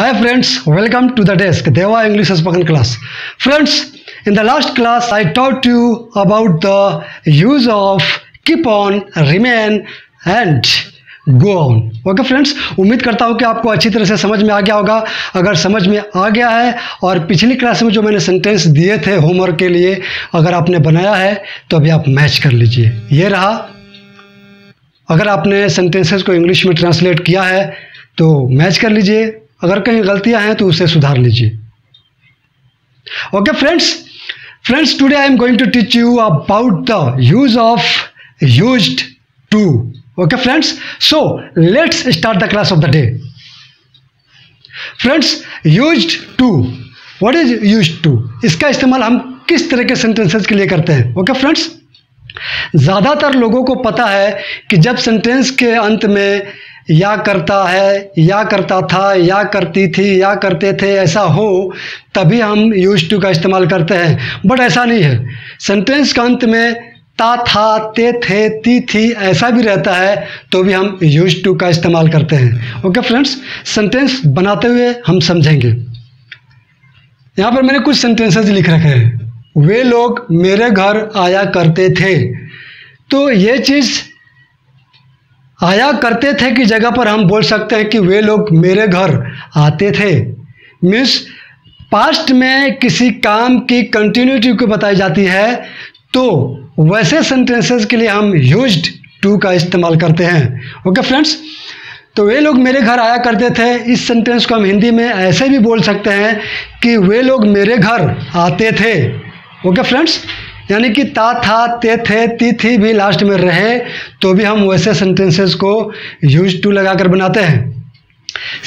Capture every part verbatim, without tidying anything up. Hi friends, welcome to the desk, Deva English spoken class. Friends, in the last class I taught you about the use of keep on, remain and go on. Okay friends, उम्मीद करता हूँ कि आपको अच्छी तरह से समझ में आ गया होगा. अगर समझ में आ गया है और पिछली क्लास में जो मैंने सेंटेंस दिए थे होमवर्क के लिए अगर आपने बनाया है तो अभी आप मैच कर लीजिए. ये रहा. अगर आपने सेंटेंसेस को इंग्लिश में ट्रांसलेट किया है तो मैच कर लीजिए. अगर कहीं गलतियां हैं तो उसे सुधार लीजिए. Okay friends friends today I am going to teach you about the use of used to. Okay friends, so let's start the class of the day. Friends, used to, what is used to? इसका इस्तेमाल हम किस तरह के sentences के लिए करते हैं? ओके फ्रेंड्स, ज़्यादातर लोगों को पता है कि जब सेंटेंस के अंत में या करता है, या करता था, या करती थी, या करते थे, ऐसा हो तभी हम यूज टू का इस्तेमाल करते हैं. बट ऐसा नहीं है. सेंटेंस के अंत में ता, था, ते, थे, ती, थी ऐसा भी रहता है तो भी हम यूज टू का इस्तेमाल करते हैं. ओके फ्रेंड्स, सेंटेंस बनाते हुए हम समझेंगे. यहाँ पर मैंने कुछ सेंटेंसेस लिख रखे हैं. वे लोग मेरे घर आया करते थे, तो ये चीज़ आया करते थे की जगह पर हम बोल सकते हैं कि वे लोग मेरे घर आते थे. मीन्स पास्ट में किसी काम की कंटिन्यूटी को बताई जाती है तो वैसे सेंटेंसेस के लिए हम यूज्ड टू का इस्तेमाल करते हैं. ओके फ्रेंड्स, तो वे लोग मेरे घर आया करते थे, इस सेंटेंस को हम हिंदी में ऐसे भी बोल सकते हैं कि वे लोग मेरे घर आते थे. ओके फ्रेंड्स, यानी कि ता, था, ते, थे, ती, थी भी लास्ट में रहे तो भी हम वैसे सेंटेंसेस को यूज टू लगाकर बनाते हैं.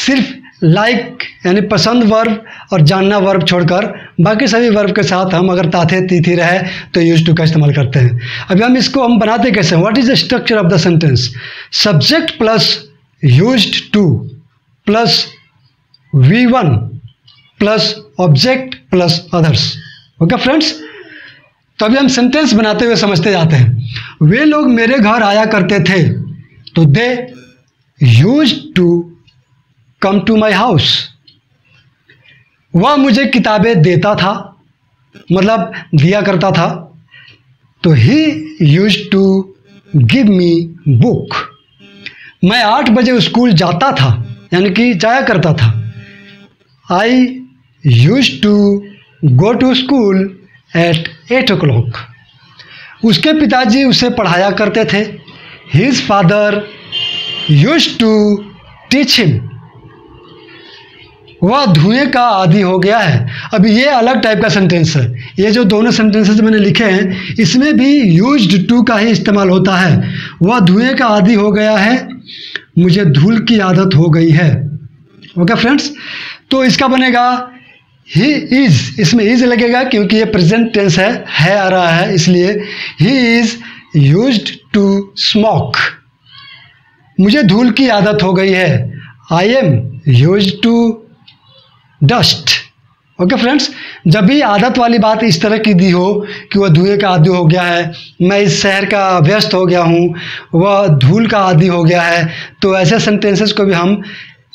सिर्फ लाइक यानी पसंद वर्ब और जानना वर्ब छोड़कर बाकी सभी वर्ब के साथ हम अगर ता, थे, ती, थी रहे तो यूज टू का इस्तेमाल करते हैं. अभी हम इसको हम बनाते कैसे? What is the structure of the sentence? Subject plus used to plus V one plus object plus others. Okay friends, तो अभी हम सेंटेंस बनाते हुए समझते जाते हैं. वे लोग मेरे घर आया करते थे, तो they used to come to my house. वह मुझे किताबें देता था, मतलब दिया करता था, तो he used to give me book. मैं आठ बजे स्कूल जाता था, यानी कि जाया करता था. I used to go to school at eight o'clock. उसके पिताजी उसे पढ़ाया करते थे. His father used to teach him. वह धुएं का आदी हो गया है. अब ये अलग टाइप का सेंटेंस है. ये जो दोनों सेंटेंसेस मैंने लिखे हैं इसमें भी यूज्ड टू का ही इस्तेमाल होता है. वह धुएं का आदी हो गया है, मुझे धूल की आदत हो गई है. ओके फ्रेंड्स, तो इसका बनेगा ही इज़. इसमें इज़ लगेगा क्योंकि ये प्रेजेंट टेंस है, है आ रहा है, इसलिए he is used to smoke. मुझे धूल की आदत हो गई है. I am used to dust. Okay friends, जब भी आदत वाली बात इस तरह की दी हो कि वह धुएं का आदी हो गया है, मैं इस शहर का व्यस्त हो गया हूँ, वह धूल का आदी हो गया है, तो ऐसे सेंटेंसेस को भी हम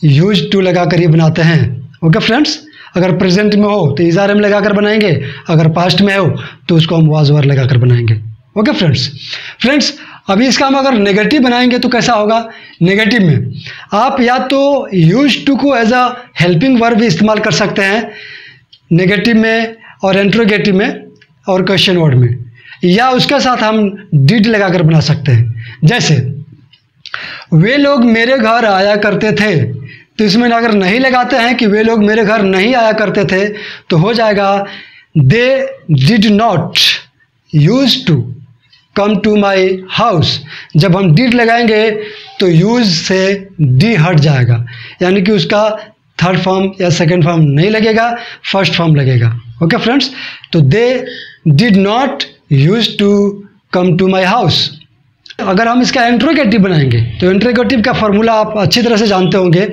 यूज्ड टू लगा कर ही बनाते हैं. ओके फ्रेंड्स, अगर प्रेजेंट में हो तो इज़ आर एम लगाकर बनाएंगे, अगर पास्ट में हो तो उसको हम वाज वर लगाकर बनाएंगे. ओके फ्रेंड्स फ्रेंड्स अभी इसका हम अगर नेगेटिव बनाएंगे तो कैसा होगा? नेगेटिव में आप या तो यूज टू को एज अ हेल्पिंग वर्ब भी इस्तेमाल कर सकते हैं नेगेटिव में और इंट्रोगेटिव में और क्वेश्चन वर्ड में, या उसके साथ हम डिड लगाकर बना सकते हैं. जैसे वे लोग मेरे घर आया करते थे, तो इसमें अगर नहीं लगाते हैं कि वे लोग मेरे घर नहीं आया करते थे तो हो जाएगा they did not use to come to my house. जब हम डिड लगाएंगे तो यूज से डी हट जाएगा, यानी कि उसका थर्ड फॉर्म या सेकंड फॉर्म नहीं लगेगा, फर्स्ट फॉर्म लगेगा. ओके फ्रेंड्स, तो they did not use to come to my house. अगर हम इसका इंट्रोगेटिव बनाएंगे तो इंट्रोगेटिव का फॉर्मूला आप अच्छी तरह से जानते होंगे,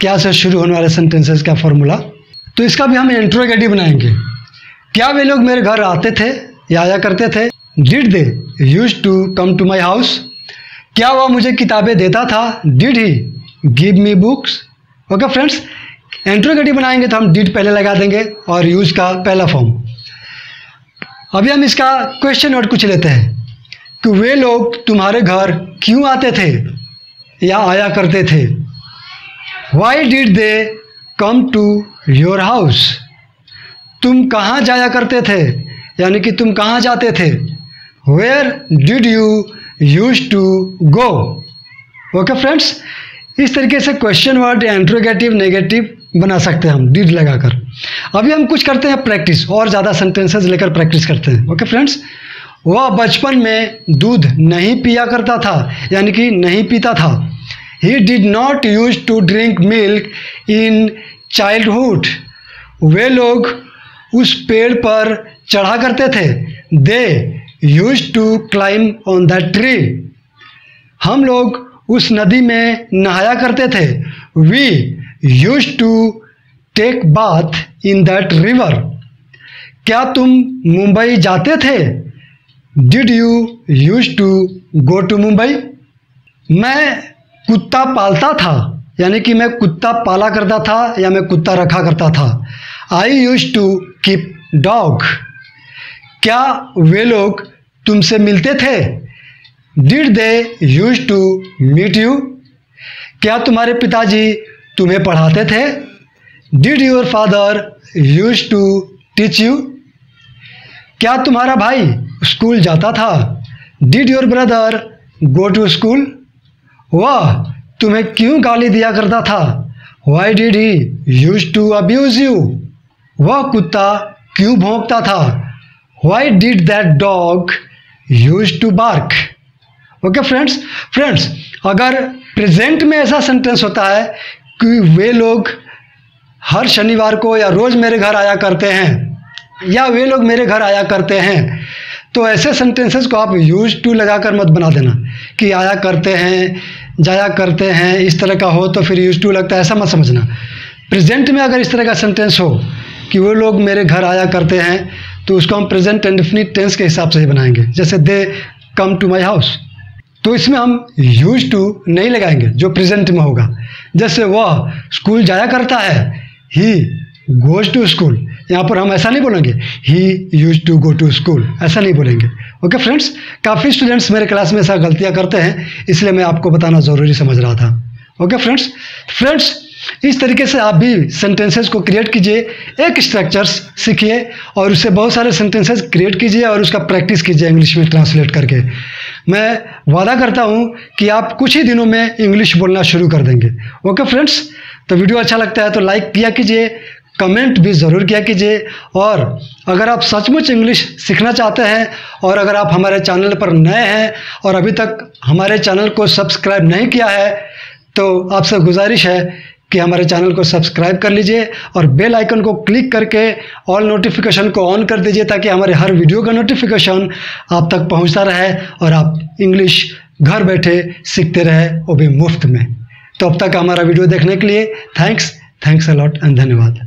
क्या से शुरू होने वाले सेंटेंसेस का फॉर्मूला, तो इसका भी हम इंट्रोगेटिव बनाएंगे. क्या वे लोग मेरे घर आते थे या आया करते थे? Did they use to come to my house. क्या वह मुझे किताबें देता था? Did he give me books. Okay friends, interrogative बनाएंगे तो हम डिड पहले लगा देंगे और यूज का पहला फॉर्म। अभी हम इसका क्वेश्चन वर्ड कुछ लेते हैं कि वे लोग तुम्हारे घर क्यों आते थे या आया करते थे। Why did they come to your house. तुम कहाँ जाया करते थे यानी कि तुम कहाँ जाते थे। Where did you use to go. Okay friends, इस तरीके से क्वेश्चन वर्ड या इंट्रोगेटिव नेगेटिव बना सकते हैं हम डिड लगाकर। अभी हम कुछ करते हैं प्रैक्टिस और ज़्यादा सेंटेंसेस लेकर प्रैक्टिस करते हैं। ओके फ्रेंड्स, वह बचपन में दूध नहीं पिया करता था यानी कि नहीं पीता था। He did not use to drink milk in childhood. वे लोग उस पेड़ पर चढ़ा करते थे। They use to climb on that tree. हम लोग उस नदी में नहाया करते थे। We use to take bath in that river. क्या तुम मुंबई जाते थे। Did you use to go to Mumbai. मैं कुत्ता पालता था यानी कि मैं कुत्ता पाला करता था या मैं कुत्ता रखा करता था। I use to keep dog. क्या वे लोग तुमसे मिलते थे। Did they use to meet you. क्या तुम्हारे पिताजी तुम्हें पढ़ाते थे। Did your father use to teach you. क्या तुम्हारा भाई स्कूल जाता था। Did your brother go to school. वह तुम्हें क्यों गाली दिया करता था। Why did he use to abuse you. वह कुत्ता क्यों भौंकता था। Why did that dog use to bark. Okay friends friends अगर प्रेजेंट में ऐसा सेंटेंस होता है कि वे लोग हर शनिवार को या रोज़ मेरे घर आया करते हैं या वे लोग मेरे घर आया करते हैं, तो ऐसे सेंटेंसेस को आप यूज टू लगाकर मत बना देना कि आया करते हैं जाया करते हैं। इस तरह का हो तो फिर यूज टू लगता है, ऐसा मत समझना। प्रेजेंट में अगर इस तरह का सेंटेंस हो कि वो लोग मेरे घर आया करते हैं, तो उसको हम प्रेजेंट इंडेफिनिट टेंस के हिसाब से ही बनाएंगे। जैसे दे कम टू माई हाउस, तो इसमें हम यूज टू नहीं लगाएंगे जो प्रेजेंट में होगा। जैसे वह स्कूल जाया करता है, ही गोज टू स्कूल। यहाँ पर हम ऐसा नहीं बोलेंगे he use to go to school, ऐसा नहीं बोलेंगे। ओके फ्रेंड्स, काफ़ी स्टूडेंट्स मेरे क्लास में ऐसा गलतियाँ करते हैं, इसलिए मैं आपको बताना ज़रूरी समझ रहा था। ओके फ्रेंड्स फ्रेंड्स इस तरीके से आप भी सेंटेंसेस को क्रिएट कीजिए, एक स्ट्रक्चर्स सीखिए और उससे बहुत सारे सेंटेंसेस क्रिएट कीजिए और उसका प्रैक्टिस कीजिए इंग्लिश में ट्रांसलेट करके। मैं वादा करता हूँ कि आप कुछ ही दिनों में इंग्लिश बोलना शुरू कर देंगे। ओके फ्रेंड्स, तो वीडियो अच्छा लगता है तो लाइक किया कीजिए, कमेंट भी ज़रूर किया कीजिए। और अगर आप सचमुच इंग्लिश सीखना चाहते हैं और अगर आप हमारे चैनल पर नए हैं और अभी तक हमारे चैनल को सब्सक्राइब नहीं किया है, तो आपसे गुजारिश है कि हमारे चैनल को सब्सक्राइब कर लीजिए और बेल आइकन को क्लिक करके ऑल नोटिफिकेशन को ऑन कर दीजिए, ताकि हमारे हर वीडियो का नोटिफिकेशन आप तक पहुंचता रहे और आप इंग्लिश घर बैठे सीखते रहे, वो भी मुफ्त में। तो अब तक हमारा वीडियो देखने के लिए thanks thanks a lot and धन्यवाद।